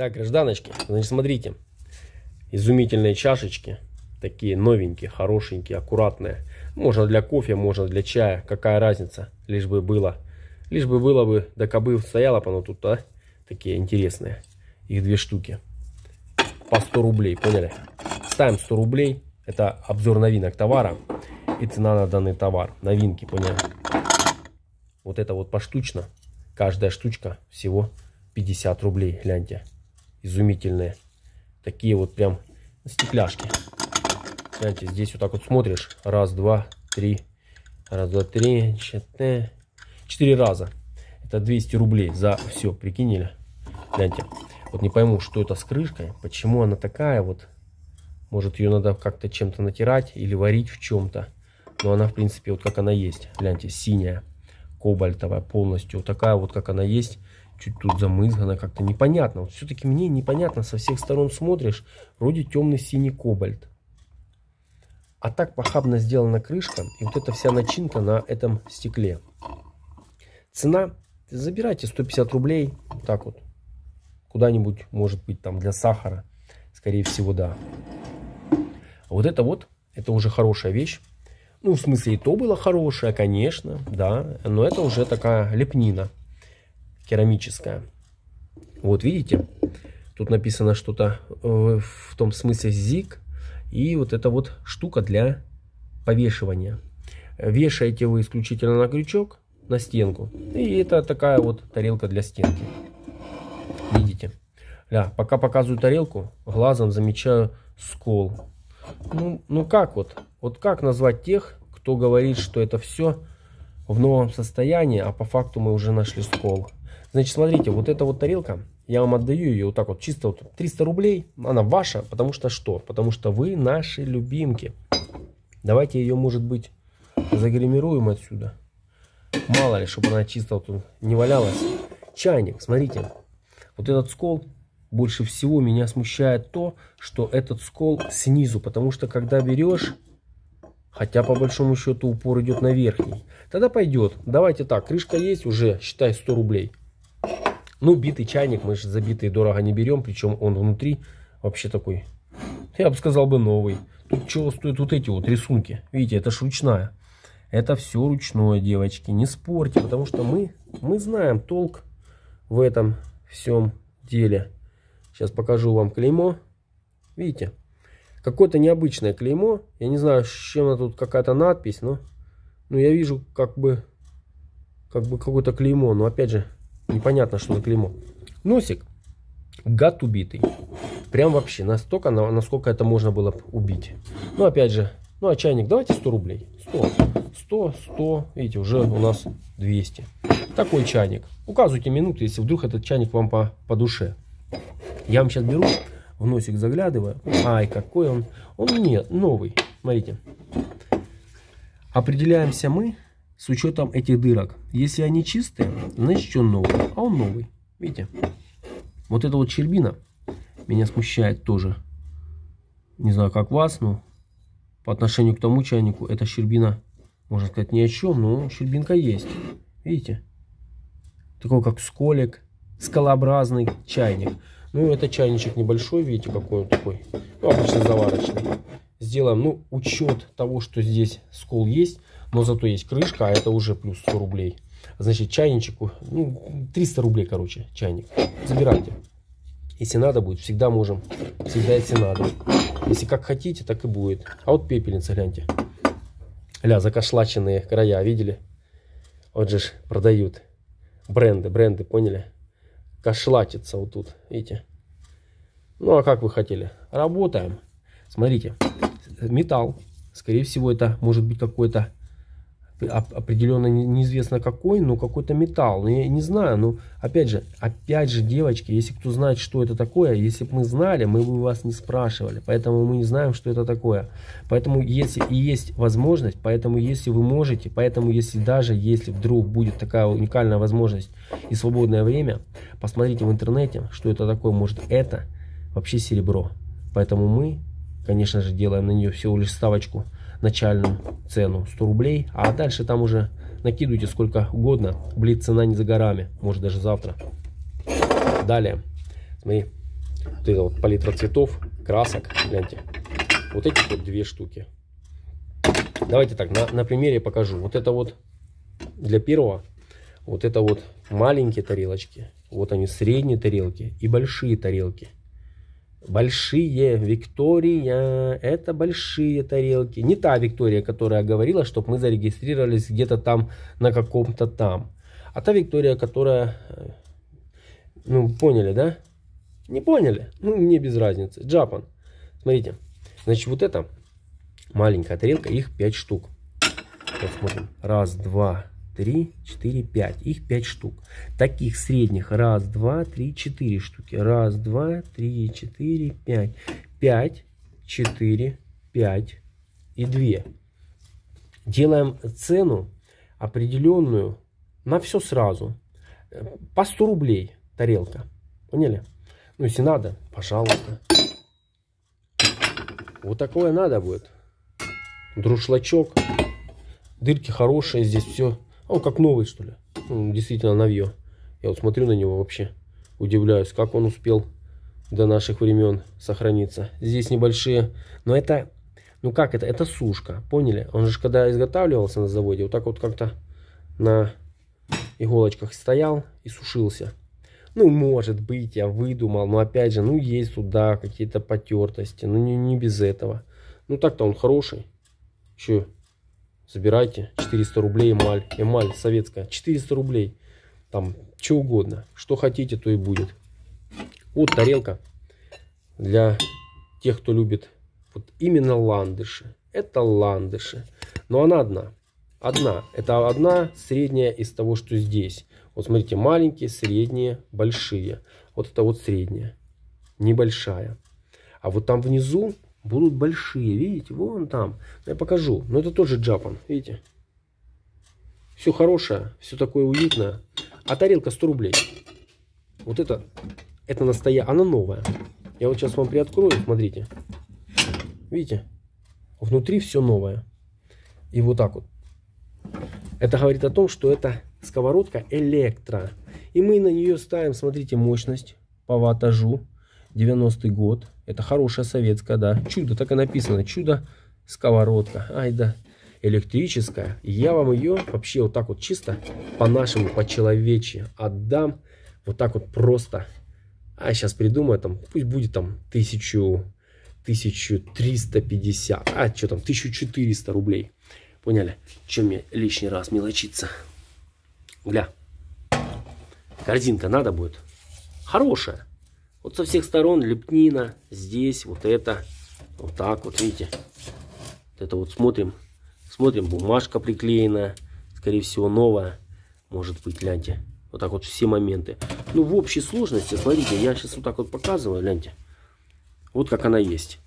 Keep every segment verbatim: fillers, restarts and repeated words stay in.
Так, гражданочки, значит, смотрите. Изумительные чашечки. Такие новенькие, хорошенькие, аккуратные. Можно для кофе, можно для чая. Какая разница, лишь бы было. Лишь бы было бы, да кобы стояло бы оно тут, а? Такие интересные. Их две штуки. По сто рублей, поняли? Ставим сто рублей. Это обзор новинок товара. И цена на данный товар. Новинки, поняли? Вот это вот поштучно. Каждая штучка всего пятьдесят рублей. Гляньте. Изумительные. Такие вот прям стекляшки. Знаете, здесь вот так вот смотришь. Раз, два, три. Раз, два, три, четыре. Четыре раза. Это двести рублей за все. Прикинули? Гляньте. Вот не пойму, что это с крышкой. Почему она такая вот. Может, ее надо как-то чем-то натирать или варить в чем-то. Но она, в принципе, вот как она есть. Гляньте, синяя. Кобальтовая полностью. Вот такая вот, как она есть. Чуть тут замызгана, как-то непонятно. Вот все-таки мне непонятно, со всех сторон смотришь, вроде темный синий кобальт. А так похабно сделана крышка, и вот эта вся начинка на этом стекле. Цена, забирайте сто пятьдесят рублей, вот так вот, куда-нибудь, может быть, там для сахара, скорее всего, да. А вот это вот, это уже хорошая вещь. Ну, в смысле, и то было хорошее, конечно, да, но это уже такая лепнина. Керамическая. Вот видите, тут написано что-то э, в том смысле зиг, и вот эта вот штука для повешивания. Вешаете вы исключительно на крючок, на стенку, и это такая вот тарелка для стенки. Видите? Да, пока показываю тарелку, глазом замечаю скол. Ну, ну как вот, вот как назвать тех, кто говорит, что это все в новом состоянии, а по факту мы уже нашли скол. Значит, смотрите, вот эта вот тарелка, я вам отдаю ее вот так вот, чисто вот триста рублей, она ваша, потому что что? Потому что вы наши любимки. Давайте ее, может быть, загримируем отсюда. Мало ли, чтобы она чисто вот тут не валялась. Чайник, смотрите, вот этот скол, больше всего меня смущает то, что этот скол снизу, потому что когда берешь, хотя по большому счету упор идет на верхний, тогда пойдет. Давайте так, крышка есть уже, считай сто рублей. Ну, битый чайник, мы же забитый дорого не берем, причем он внутри вообще такой, я бы сказал бы, новый. Тут чего стоят вот эти вот рисунки, видите, это ж ручная. Это все ручное, девочки, не спорьте, потому что мы, мы знаем толк в этом всем деле. Сейчас покажу вам клеймо, видите, какое-то необычное клеймо, я не знаю, с чем она тут, какая-то надпись, но, но я вижу как бы, как бы какое-то клеймо, но опять же, непонятно, что за клеймо. Носик, гад убитый, прям вообще, настолько, насколько это можно было убить. Ну, опять же, ну, а чайник, давайте сто рублей, сто, сто, сто, видите, уже у нас двести. Такой чайник, указывайте минуты, если вдруг этот чайник вам по, по душе. Я вам сейчас беру... В носик заглядываю. Ай, какой он. Он не новый. Смотрите. Определяемся мы с учетом этих дырок. Если они чистые, значит он новый. А он новый. Видите? Вот эта вот чербина меня смущает тоже. Не знаю, как вас, но по отношению к тому чайнику эта щербина, можно сказать, ни о чем, но щербинка есть. Видите? Такой как сколик, скалообразный чайник. Ну, это чайничек небольшой, видите, какой он такой. Ну, обычно заварочный. Сделаем, ну, учет того, что здесь скол есть, но зато есть крышка, а это уже плюс сто рублей. Значит, чайничку, ну, триста рублей, короче, чайник. Забирайте. Если надо будет, всегда можем. Всегда, если надо. Если как хотите, так и будет. А вот пепельница, гляньте. Ля, закошлаченные края, видели? Вот же ж продают. Бренды, бренды, поняли? Кошлатится вот тут, видите. Ну, а как вы хотели? Работаем. Смотрите, металл. Скорее всего, это может быть какой-то, определенно неизвестно какой, но какой-то металл. Я не знаю, но опять же, опять же, девочки, если кто знает, что это такое, если бы мы знали, мы бы вас не спрашивали. Поэтому мы не знаем, что это такое. Поэтому, если и есть возможность, поэтому, если вы можете, поэтому, если даже, если вдруг будет такая уникальная возможность и свободное время, посмотрите в интернете, что это такое. Может, это вообще серебро. Поэтому мы, конечно же, делаем на нее всего лишь ставочку. Начальную цену сто рублей, а дальше там уже накидывайте сколько угодно. Блин, цена не за горами, может даже завтра. Далее, смотри, Вот это вот палитра цветов, красок, гляньте. Вот эти вот две штуки. Давайте так, на, на примере покажу. Вот это вот для первого. Вот это вот маленькие тарелочки. Вот они средние тарелки и большие тарелки. Большие, Виктория, это большие тарелки. Не та Виктория, которая говорила, чтобы мы зарегистрировались где-то там, на каком-то там. А та Виктория, которая... Ну, поняли, да? Не поняли? Ну, мне без разницы. Джапан. Смотрите. Значит, вот это маленькая тарелка, их пять штук. Посмотрим. Раз, два, три, четыре, пять. Их пять штук. Таких средних. Раз, два, три, четыре штуки. Раз, два, три, четыре, пять. Пять, четыре, пять и две. Делаем цену определенную на все сразу. По сто рублей тарелка. Поняли? Ну, если надо, пожалуйста. Вот такое надо будет. Друшлачок. Дырки хорошие, здесь все. Он как новый, что ли. Он действительно новье. Я вот смотрю на него вообще. Удивляюсь, как он успел до наших времен сохраниться. Здесь небольшие. Но это, ну как это? Это сушка. Поняли? Он же когда изготавливался на заводе, вот так вот как-то на иголочках стоял и сушился. Ну, может быть, я выдумал, но опять же, ну, есть сюда какие-то потертости, ну, не, не без этого. Ну, так-то он хороший. Че, забирайте, четыреста рублей эмаль, эмаль советская, четыреста рублей, там, что угодно, что хотите, то и будет. Вот тарелка для тех, кто любит вот именно ландыши, это ландыши, но она одна. Одна. Это одна средняя из того, что здесь. Вот смотрите, маленькие, средние, большие. Вот это вот средняя. Небольшая. А вот там внизу будут большие. Видите? Вон там. Я покажу. Но это тоже джапан. Видите? Все хорошее. Все такое уютное. А тарелка сто рублей. Вот это. Это настоящая. Она новая. Я вот сейчас вам приоткрою. Смотрите. Видите? Внутри все новое. И вот так вот. Это говорит о том, что это сковородка электро. И мы на нее ставим, смотрите, мощность по ваттажу. девяностый год. Это хорошая советская, да. Чудо, так и написано. Чудо-сковородка. Ай да, электрическая. Я вам ее вообще вот так вот чисто по-нашему, по-человечьи отдам. Вот так вот просто. А сейчас придумаю, там, пусть будет там тысячу, тысячу триста пятьдесят. А что там, тысяча четыреста рублей. Поняли, чем мне лишний раз мелочиться? Гля. Корзинка надо будет. Хорошая. Вот со всех сторон лепнина. Здесь вот это. Вот так вот, видите. Вот это вот смотрим. Смотрим, бумажка приклеенная. Скорее всего, новая. Может быть, гляньте. Вот так вот все моменты. Ну, в общей сложности, смотрите, я сейчас вот так вот показываю, гляньте. Вот как она есть.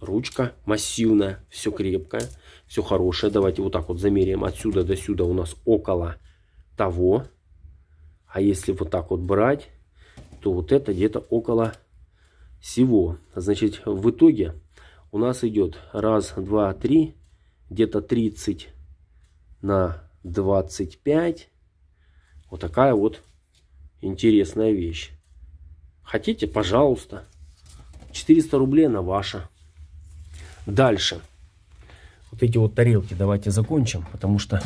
Ручка массивная, все крепкое, все хорошее. Давайте вот так вот замеряем отсюда до сюда, у нас около того. А если вот так вот брать, то вот это где-то около всего. Значит, в итоге у нас идет раз, два, три, где-то тридцать на двадцать пять. Вот такая вот интересная вещь. Хотите, пожалуйста, четыреста рублей на ваше. Дальше. Вот эти вот тарелки давайте закончим, потому что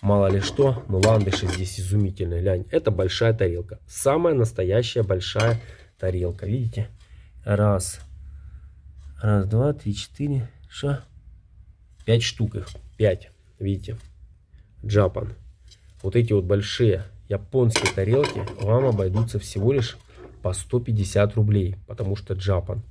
мало ли что, но ландыши здесь изумительные. Глянь, это большая тарелка. Самая настоящая большая тарелка. Видите? Раз, раз, два, три, четыре, ша. Пять штук их. Пять. Видите? Джапан. Вот эти вот большие японские тарелки вам обойдутся всего лишь по сто пятьдесят рублей, потому что джапан.